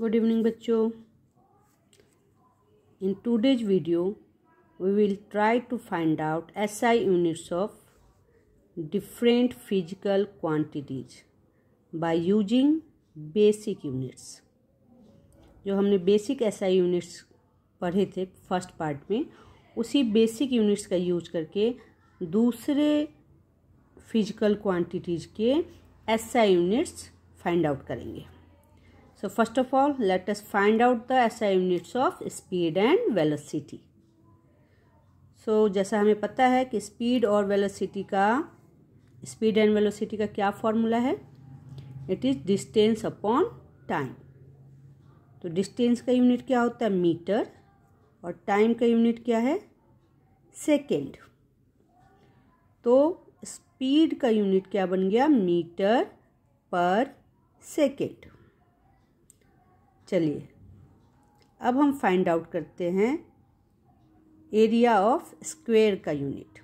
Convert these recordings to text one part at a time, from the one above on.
Good evening बच्चों. In today's video, we will try to find out SI units of different physical quantities by using basic units. जो हमने basic SI units पढ़े थे first part में, उसी basic units का use करके दूसरे फिजिकल क्वांटिटीज के SI यूनिट्स फाइंड आउट करेंगे. So first of all, let us find out the SI units of speed and velocity. So जैसा हमें पता है कि स्पीड एंड वेलोसिटी का क्या फॉर्मूला है, it is distance upon time. तो डिस्टेंस का यूनिट क्या होता है? मीटर. और टाइम का यूनिट क्या है? सेकेंड. तो स्पीड का यूनिट क्या बन गया? Metre per second. चलिए अब हम फाइंड आउट करते हैं एरिया ऑफ स्क्वायर का unit.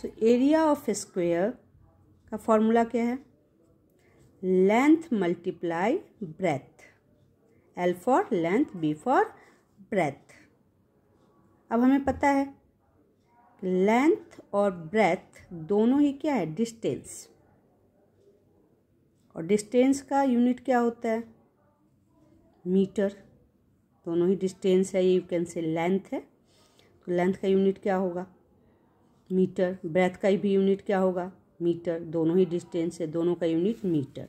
So area of square का फॉर्मूला क्या है? Length multiply breadth. L for length, B for breadth. अब हमें पता है लेंथ और ब्रेथ दोनों ही क्या है? डिस्टेंस. और डिस्टेंस का यूनिट क्या होता है? मीटर. दोनों ही डिस्टेंस है, ये यू कैन से लेंथ है, तो लेंथ का यूनिट क्या होगा? मीटर. ब्रेथ का भी यूनिट क्या होगा? मीटर. दोनों ही डिस्टेंस है, दोनों का यूनिट मीटर.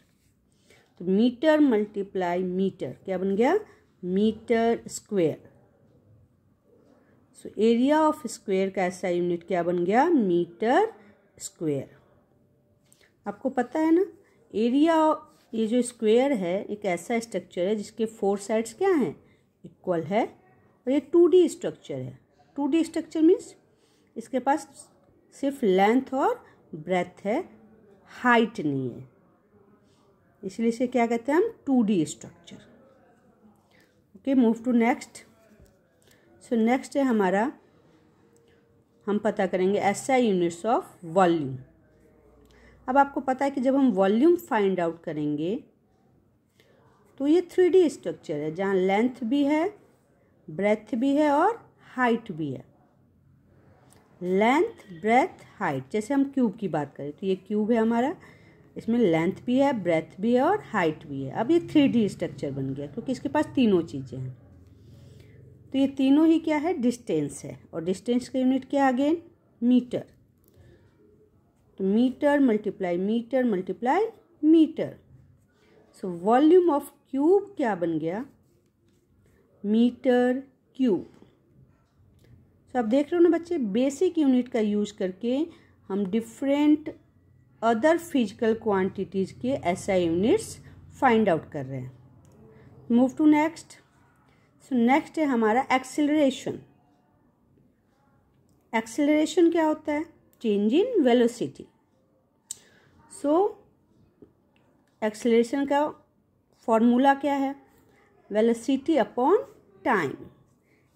तो मीटर मल्टीप्लाई मीटर क्या बन गया? Metre square. So area of square का ऐसा यूनिट क्या बन गया? Metre square. आपको पता है ना, एरिया ये जो स्क्वायर है एक ऐसा स्ट्रक्चर है जिसके 4 साइड्स क्या हैं? इक्वल है. और ये 2D स्ट्रक्चर है. 2D स्ट्रक्चर मीन्स इसके पास सिर्फ लेंथ और ब्रेथ है, हाइट नहीं है, इसलिए इसे क्या कहते हैं हम? 2D structure. Okay, move to next. So next है हमारा, हम पता करेंगे एसआई यूनिट्स ऑफ वॉल्यूम. अब आपको पता है कि जब हम वॉल्यूम फाइंड आउट करेंगे तो ये 3D स्ट्रक्चर है जहाँ लेंथ भी है, ब्रेथ भी है और हाइट भी है. Length, breadth, height. जैसे हम क्यूब की बात करें तो ये क्यूब है हमारा, इसमें लेंथ भी है, ब्रेथ भी है और हाइट भी है. अब ये 3D स्ट्रक्चर बन गया क्योंकि इसके पास तीनों चीज़ें हैं. तो ये तीनों ही क्या है? डिस्टेंस है. और डिस्टेंस का यूनिट क्या? Again metre. तो metre multiply metre multiply metre. So volume of cube क्या बन गया? Metre cube. सो आप देख रहे हो ना बच्चे, बेसिक यूनिट का यूज करके हम डिफरेंट अदर फिजिकल क्वांटिटीज के एसआई यूनिट्स फाइंड आउट कर रहे हैं. Move to next. So next है हमारा एक्सेलरेशन. एक्सेलरेशन क्या होता है? Change in velocity. So acceleration का फॉर्मूला क्या है? Velocity upon time.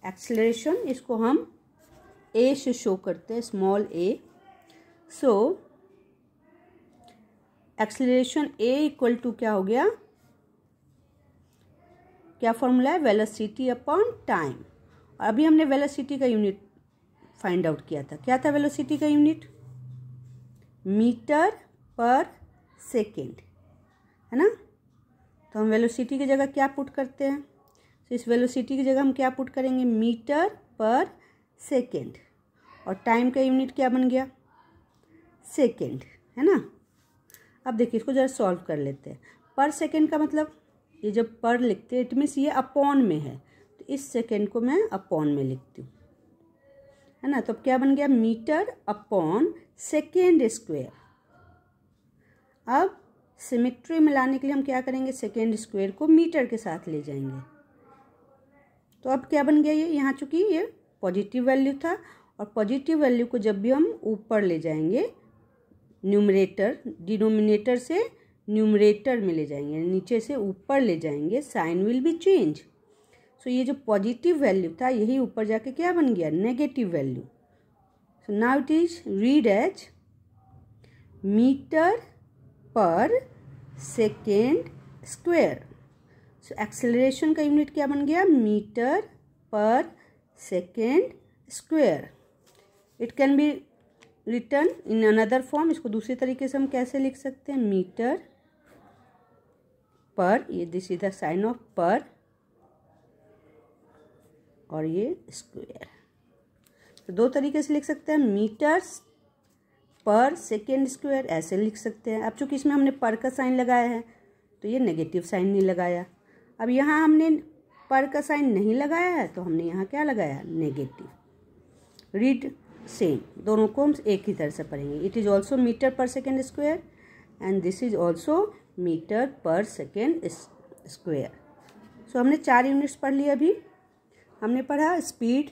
एक्सेलरेशन इसको हम ए से शो करते हैं, small A. So acceleration A equal to क्या हो गया? क्या फॉर्मूला है? Velocity upon time. और अभी हमने वेलोसिटी का यूनिट फाइंड आउट किया था. क्या था वेलोसिटी का यूनिट? मीटर पर सेकेंड, है ना. तो हम वेलोसिटी की जगह क्या पुट करते हैं? तो इस वेलोसिटी की जगह हम क्या पुट करेंगे? Metre per second. और टाइम का यूनिट क्या बन गया? सेकेंड, है ना. अब देखिए, इसको जरा सॉल्व कर लेते हैं. पर सेकेंड का मतलब, ये जब पर लिखते हैं इट मीन्स ये अपॉन में है, तो इस सेकेंड को मैं अपॉन में लिखती हूँ, है ना. तो अब क्या बन गया? Metre upon second square. अब सिमेट्री में लाने के लिए हम क्या करेंगे? सेकेंड स्क्वायर को मीटर के साथ ले जाएंगे. तो अब क्या बन गया? ये यहाँ चूंकि ये पॉजिटिव वैल्यू था, और पॉजिटिव वैल्यू को जब भी हम ऊपर ले जाएंगे, न्यूमरेटर डिनोमिनेटर से न्यूमरेटर में ले जाएंगे, नीचे से ऊपर ले जाएंगे, sign will be change. So ये जो पॉजिटिव वैल्यू था यही ऊपर जाके क्या बन गया? Negative value. So now it is read as metre per second square. So acceleration का यूनिट क्या बन गया, metre per second square. It can be return in another form. इसको दूसरे तरीके से हम कैसे लिख सकते हैं, मीटर पर, ये this is the sign of per और ये स्क्वेयर. तो दो तरीके से लिख सकते हैं, मीटर्स पर सेकेंड स्क्वायर ऐसे लिख सकते हैं. अब चूंकि इसमें हमने पर का साइन लगाया है तो ये नेगेटिव साइन नहीं लगाया. अब यहाँ हमने पर का साइन नहीं लगाया है तो हमने यहाँ क्या लगाया, नेगेटिव. रीड सेम, दोनों को हम एक ही तरह से पढ़ेंगे. It is also metre per second square and this is also metre per second square. So हमने चार यूनिट्स पढ़ लिया. अभी हमने पढ़ा स्पीड.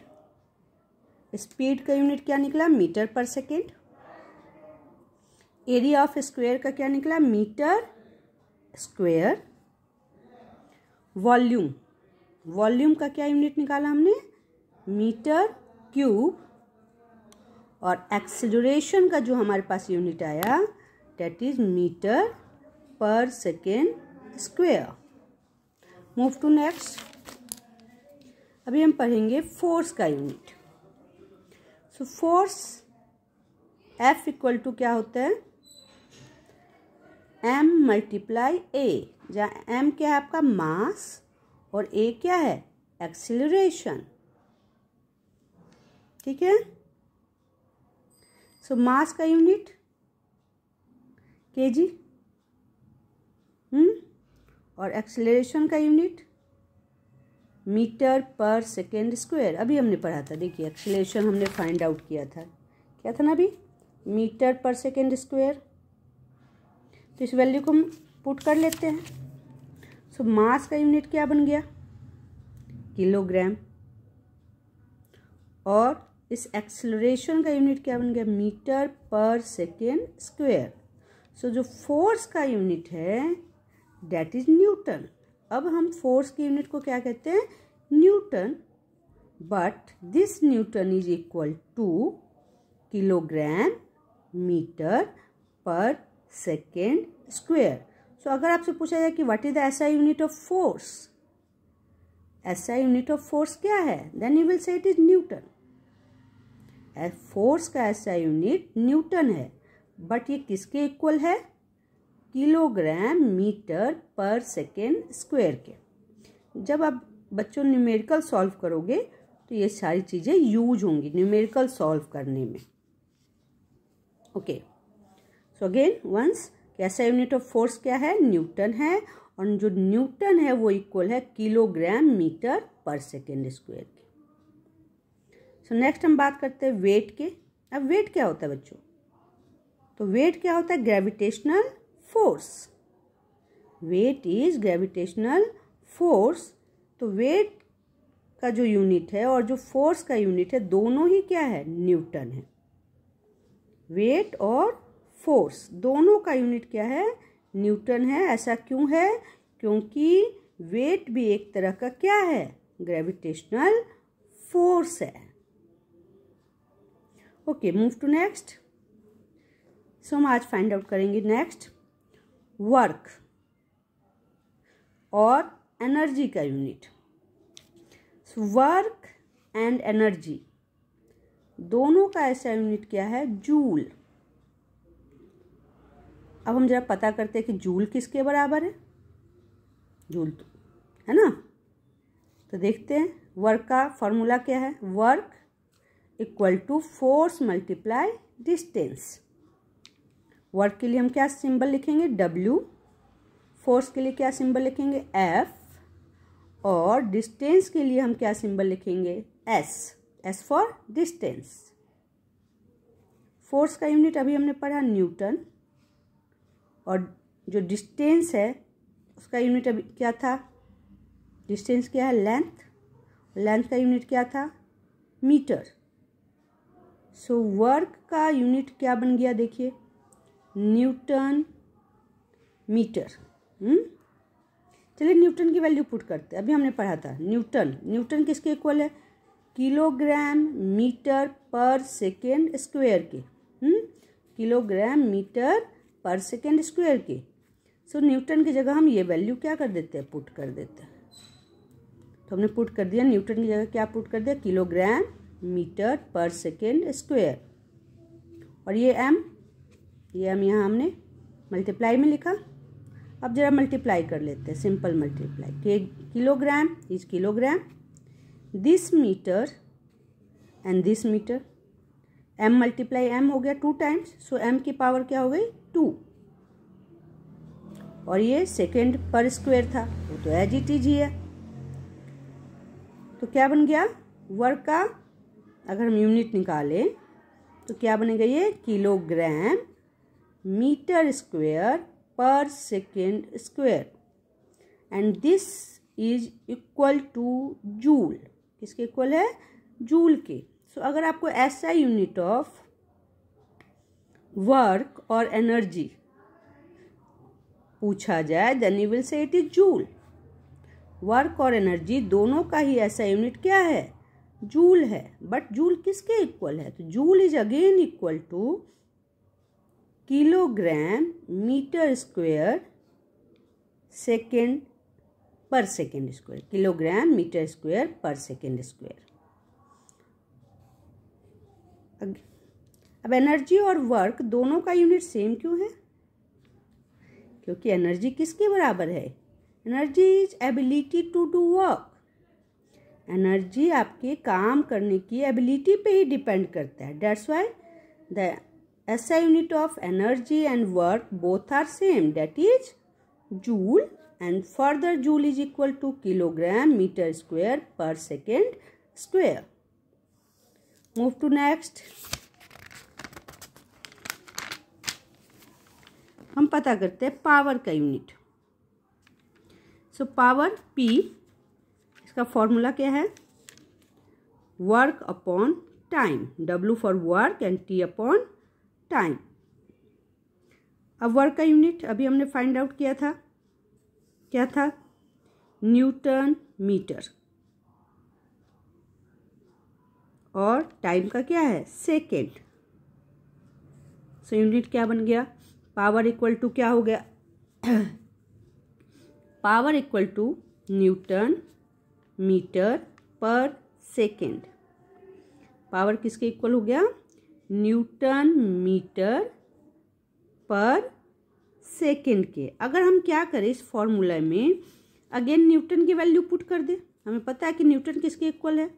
स्पीड का यूनिट क्या निकला, metre per second. Area of square का क्या निकला, मीटर स्क्वायर. वॉल्यूम, वॉल्यूम का क्या यूनिट निकाला हमने, मीटर क्यूब. और एक्सेलरेशन का जो हमारे पास यूनिट आया that is metre per second square. Move to next. अभी हम पढ़ेंगे फोर्स का unit. So force F equal to क्या होता है, m मल्टीप्लाई a, जहाँ m क्या है आपका मास और a क्या है एक्सीलरेशन. ठीक है. सो मास का यूनिट kg और एक्सीलरेशन का unit metre per second square. अभी हमने पढ़ा था, देखिए एक्सीलरेशन हमने फाइंड आउट किया था, क्या था ना, अभी मीटर पर सेकेंड स्क्वायर. तो इस वैल्यू को हम पुट कर लेते हैं. सो मास का यूनिट क्या बन गया, किलोग्राम. और इस एक्सेलरेशन का यूनिट क्या बन गया, मीटर पर सेकेंड स्क्वायर. सो जो फोर्स का यूनिट है दैट इज न्यूटन. अब हम फोर्स की यूनिट को क्या कहते हैं, newton. But this newton is equal to kilogram metre per second square. So अगर आपसे पूछा जाए कि what is the SI unit of force, SI unit of force क्या है, then you will say it is newton. Force का SI unit newton है, but ये किसके इक्वल है, kilogram metre per second square के. जब आप बच्चों न्यूमेरिकल सॉल्व करोगे तो ये सारी चीज़ें यूज होंगी न्यूमेरिकल सॉल्व करने में. ओके. सो अगेन वंस, ऐसा यूनिट ऑफ फोर्स क्या है, न्यूटन है. और जो न्यूटन है वो इक्वल है kilogram metre per second square के. सो नेक्स्ट हम बात करते हैं वेट के. अब वेट क्या होता है बच्चों, तो वेट क्या होता है, gravitational force. Weight is gravitational force. तो वेट का जो यूनिट है और जो फोर्स का यूनिट है दोनों ही क्या है, न्यूटन है. वेट और फोर्स दोनों का यूनिट क्या है, न्यूटन है. ऐसा क्यों है, क्योंकि वेट भी एक तरह का क्या है, ग्रेविटेशनल फोर्स है. Okay, move to next. So हम आज फाइंड आउट करेंगे नेक्स्ट वर्क और एनर्जी का यूनिट. वर्क एंड एनर्जी दोनों का ऐसा यूनिट क्या है, जूल. अब हम जरा पता करते हैं कि जूल किसके बराबर है, जूल तो है ना. तो देखते हैं वर्क का फॉर्मूला क्या है, work equal to force multiply distance. Work के लिए हम क्या सिंबल लिखेंगे, W. फोर्स के लिए क्या सिंबल लिखेंगे, F. और डिस्टेंस के लिए हम क्या सिंबल लिखेंगे, S. S for distance. Force का यूनिट अभी हमने पढ़ा न्यूटन, और जो डिस्टेंस है उसका यूनिट अभी क्या था, डिस्टेंस क्या है, लेंथ. लेंथ का यूनिट क्या था, मीटर. सो वर्क का यूनिट क्या बन गया, देखिए न्यूटन मीटर. चलिए न्यूटन की वैल्यू पुट करते हैं. अभी हमने पढ़ा था न्यूटन, न्यूटन किसके इक्वल है, kilogram metre per second square के. Kilogram metre per second square के. सो न्यूटन की जगह हम ये वैल्यू क्या कर देते हैं, पुट कर देते हैं। तो हमने पुट कर दिया न्यूटन की जगह क्या पुट कर दिया, kilogram metre per second square. और ये एम यहाँ हमने मल्टीप्लाई में लिखा। अब जरा मल्टीप्लाई कर लेते हैं, simple multiply. Kilogram is kilogram, this metre and this metre, M multiply M हो गया 2 टाइम्स, सो एम की पावर क्या हो गई 2। और ये सेकेंड पर स्क्वायर था, वो तो एज इट इज ही है। तो क्या बन गया वर्क का, अगर हम यूनिट निकालें तो क्या बनेगा ये kilogram metre square per second square. And this is equal to joule, किसके इक्वल है, जूल के। सो अगर आपको ऐसा यूनिट ऑफ वर्क और एनर्जी पूछा जाए then you will say it is joule. Work और एनर्जी दोनों का ही ऐसा यूनिट क्या है, जूल है। बट जूल किसके इक्वल है, तो joule is again equal to kilogram metre square second per second square, kilogram metre square per second square. अब एनर्जी और वर्क दोनों का यूनिट सेम क्यों है, क्योंकि एनर्जी किसके बराबर है, energy is ability to do work. Energy आपके काम करने की एबिलिटी पे ही डिपेंड करता है। That's why the SI unit of energy and work both are same, that is joule. And further joule is equal to kilogram metre square per second square. Move to next. हम पता करते हैं power का unit. So power P, इसका formula क्या है, work upon time, W for work and T upon time. अब work का यूनिट अभी हमने फाइंड आउट किया था, क्या था, न्यूटन मीटर, और टाइम का क्या है सेकेंड। सो यूनिट क्या बन गया, पावर इक्वल टू क्या हो गया power equal to newton metre per second. Power किसके इक्वल हो गया, न्यूटन मीटर पर सेकेंड के। अगर हम क्या करें इस फॉर्मूला में, अगेन न्यूटन की वैल्यू पुट कर दे। हमें पता है कि न्यूटन किसके इक्वल है,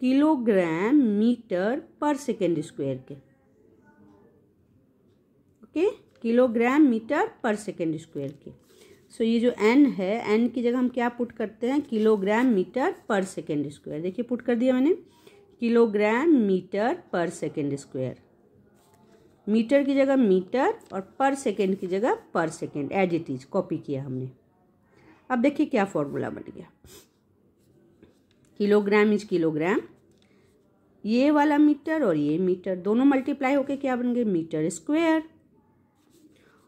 kilogram metre per second square के। Okay, kilogram metre per second square के। सो ये जो n है, n की जगह हम क्या पुट करते हैं, kilogram metre per second square. देखिए पुट कर दिया मैंने, kilogram metre per second square. Metre की जगह मीटर और पर सेकेंड की जगह per second, as it is copy किया हमने। अब देखिए क्या फॉर्मूला बन गया, किलोग्राम इज किलोग्राम, ये वाला मीटर और ये मीटर दोनों मल्टीप्लाई होके क्या बन गए, मीटर स्क्वायर।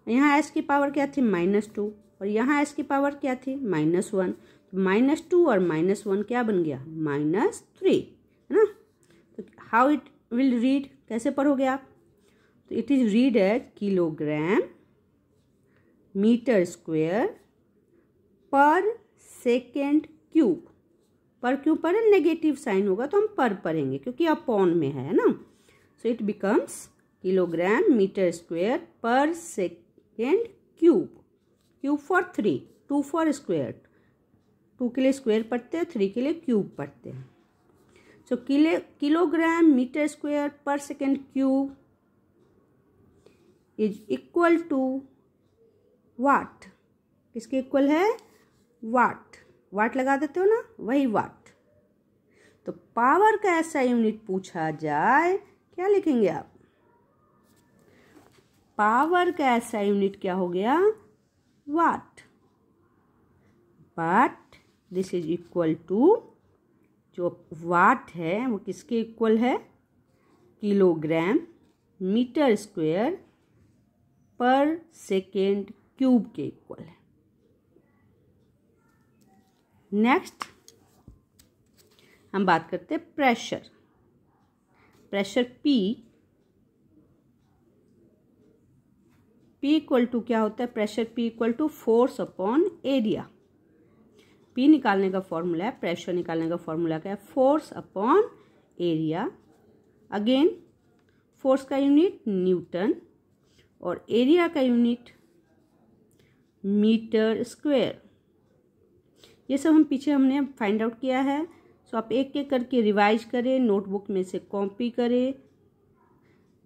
यहाँ एस की पावर क्या थी -2 और यहाँ एस की पावर क्या थी -1, तो -2 और -1 क्या बन गया -3, है ना। तो हाउ इट विल रीड, कैसे पढ़ोगे आप, तो it is read as kilogram metre square per second cube. Per क्यों पर है, नेगेटिव साइन होगा तो हम पर पढ़ेंगे क्योंकि अपॉन में है ना। So it becomes kilogram metre square per second cube, cube for 3, 2 for square, 2 के लिए स्क्वायर पढ़ते हैं, 3 के लिए क्यूब पढ़ते हैं। So kilogram metre square per second cube is equal to watt, किसके इक्वल है, वाट। वाट लगा देते हो ना, वही वाट। तो पावर का ऐसा यूनिट पूछा जाए क्या लिखेंगे आप, पावर का ऐसा यूनिट क्या हो गया, watt. But this is equal to, जो वाट है वो किसके इक्वल है, kilogram metre square per second cube के इक्वल है। नेक्स्ट हम बात करते हैं pressure. Pressure P P equal to क्या होता है, pressure P equal to force upon area. P निकालने का फॉर्मूला है, प्रेशर निकालने का फॉर्मूला क्या है, force upon area. Again force का यूनिट न्यूटन और एरिया का यूनिट मीटर स्क्वायर। ये सब हम पीछे हमने फाइंड आउट किया है। सो आप एक एक करके रिवाइज करें, नोटबुक में से कॉपी करें।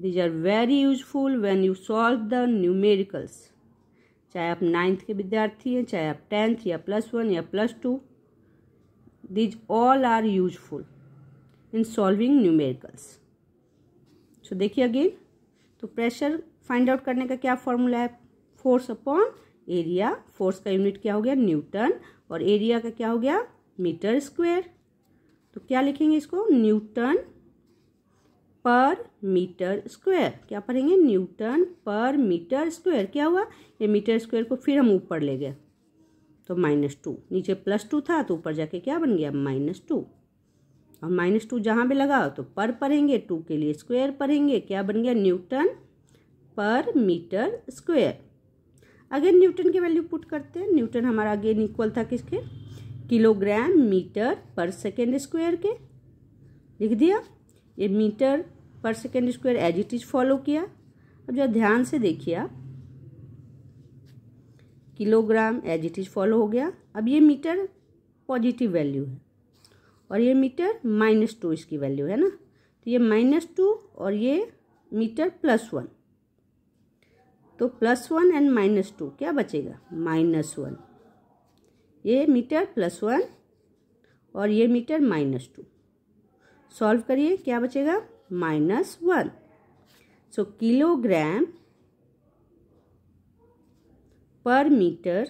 These are very useful when you solve the numericals. चाहे आप 9th के विद्यार्थी हैं, चाहे आप 10th या +1 या +2, these all are useful in solving numericals. So देखिए अगेन, तो प्रेशर फाइंड आउट करने का क्या फॉर्मूला है, फोर्स अपॉन एरिया। फोर्स का यूनिट क्या हो गया, न्यूटन, और एरिया का क्या हो गया, मीटर स्क्वायर। तो क्या लिखेंगे इसको, न्यूटन पर मीटर स्क्वायर। क्या पढ़ेंगे, न्यूटन पर मीटर स्क्वायर। क्या हुआ, ये मीटर स्क्वायर को फिर हम ऊपर ले गए तो -2, नीचे +2 था तो ऊपर जाके क्या बन गया, -2। और -2 जहाँ भी लगा तो पर पढ़ेंगे, 2 के लिए स्क्वायर पढ़ेंगे, क्या बन गया, newton per metre square. Again newton की वैल्यू पुट करते हैं। न्यूटन हमारा अगेन इक्वल था किसके, kilogram metre per second square के। लिख दिया, ये metre per second square as it is follow किया। अब जरा ध्यान से देखिए आप, kilogram as it is follow हो गया। अब ये मीटर पॉजिटिव वैल्यू है और ये मीटर -2 इसकी वैल्यू है ना, तो ये -2 और ये मीटर +1, तो +1 एंड -2 क्या बचेगा, -1। ये मीटर +1 और ये मीटर -2। सॉल्व करिए, क्या बचेगा, -1। So kilogram per metre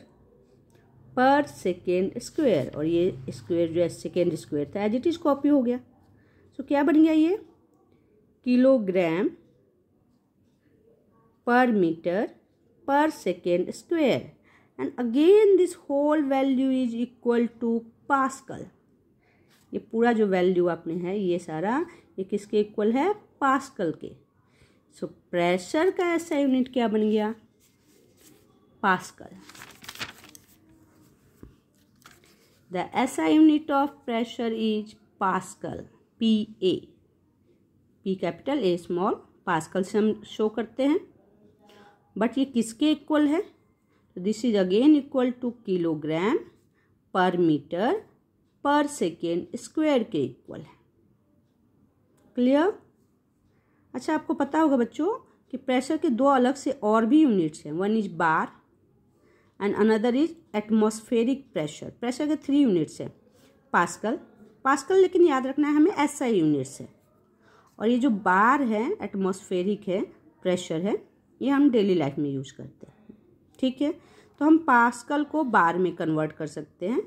per second square, और ये स्क्वायर जो है सेकेंड स्क्वायर था, एज इट इज कॉपी हो गया। सो क्या बन गया, ये kilogram per metre per second square. And again this whole value is equal to pascal. ये पूरा जो वैल्यू आपने है ये सारा, ये किसके इक्वल है, पास्कल के। सो प्रेशर का ऐसा यूनिट क्या बन गया, pascal. The SI unit of pressure is pascal, PA, P capital A small. Pascal से हम शो करते हैं, बट ये किसके इक्वल है, this is again equal to kilogram per metre per second square के इक्वल है। क्लियर। अच्छा आपको पता होगा बच्चों कि प्रेशर के दो अलग से और भी यूनिट्स हैं, one is bar and another is atmospheric pressure. Pressure के 3 यूनिट्स हैं, पास्कल, पास्कल लेकिन याद रखना है हमें एसआई यूनिट्स है, और ये जो बार है एटमॉस्फेरिक है प्रेशर है, ये हम डेली लाइफ में यूज करते हैं। ठीक है, तो हम पास्कल को बार में कन्वर्ट कर सकते हैं।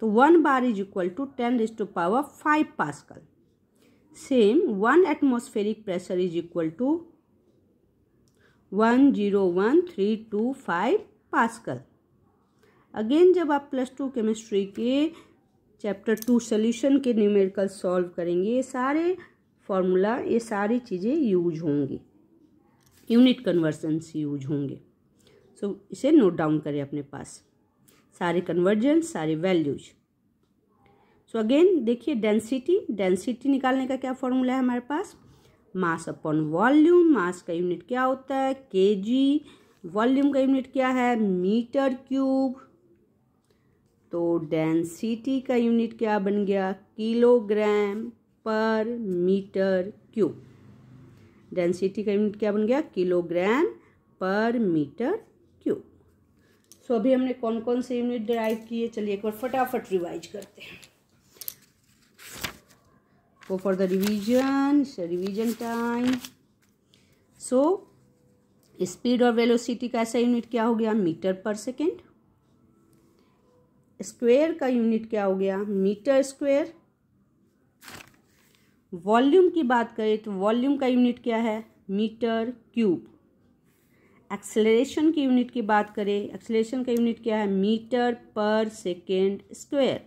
तो 1 bar is equal to 10⁵ pascal. Same 1 atmospheric pressure is equal to 101325 pascal. Again जब आप +2 केमिस्ट्री के चैप्टर 2 सोल्यूशन के न्यूमेरिकल सॉल्व करेंगे, ये सारे फॉर्मूला, ये सारी चीज़ें यूज होंगी, यूनिट कन्वर्जन्स यूज होंगे। सो इसे नोट डाउन करें अपने पास, सारे कन्वर्जेंस, सारे वैल्यूज। सो अगेन देखिए डेंसिटी, डेंसिटी निकालने का क्या फॉर्मूला है हमारे पास, मास अपॉन वॉल्यूम। मास का यूनिट क्या होता है, kg, वॉल्यूम का यूनिट क्या है, मीटर क्यूब। तो डेंसिटी का यूनिट क्या बन गया, kilogram per metre cube. Density का यूनिट क्या बन गया, किलोग्राम पर मीटर क्यूब। सो अभी हमने कौन कौन से यूनिट डिराइव किए, चलिए एक बार फटाफट रिवाइज करते हैं। Go for the revision, revision time. So speed और वेलोसिटी का ऐसा यूनिट क्या हो गया, मीटर पर सेकेंड। स्क्वायर का यूनिट क्या हो गया, मीटर स्क्वायर। वॉल्यूम की बात करें तो वॉल्यूम का यूनिट क्या है, मीटर क्यूब। एक्सेलरेशन की यूनिट की बात करें, एक्सेलरेशन का यूनिट क्या है, मीटर पर सेकेंड स्क्वायर।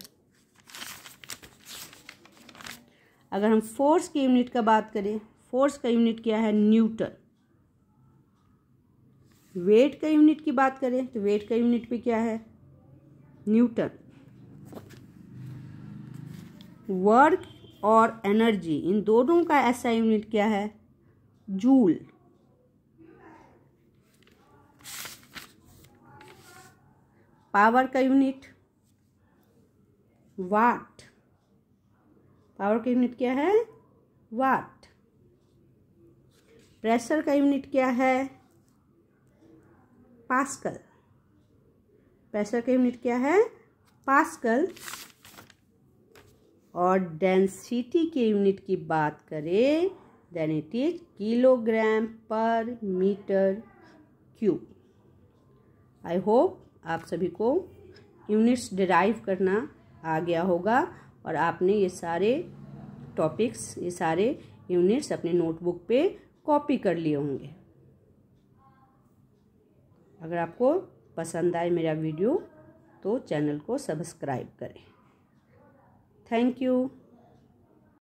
अगर हम फोर्स की यूनिट का बात करें, फोर्स का यूनिट क्या है, न्यूटन। वेट का यूनिट की बात करें तो वेट का यूनिट भी क्या है, न्यूटन। वर्क और एनर्जी, इन दोनों का एसआई यूनिट क्या है, जूल। पावर का यूनिट वाट, पावर का यूनिट क्या है, वाट। प्रेशर का यूनिट क्या है, पास्कल, प्रेशर का यूनिट क्या है, पास्कल। और डेंसिटी के यूनिट की बात करें then it is kilogram per metre cube. I hope आप सभी को यूनिट्स डिराइव करना आ गया होगा और आपने ये सारे टॉपिक्स, ये सारे यूनिट्स अपने नोटबुक पे कॉपी कर लिए होंगे। अगर आपको पसंद आए मेरा वीडियो तो चैनल को सब्सक्राइब करें। Thank you.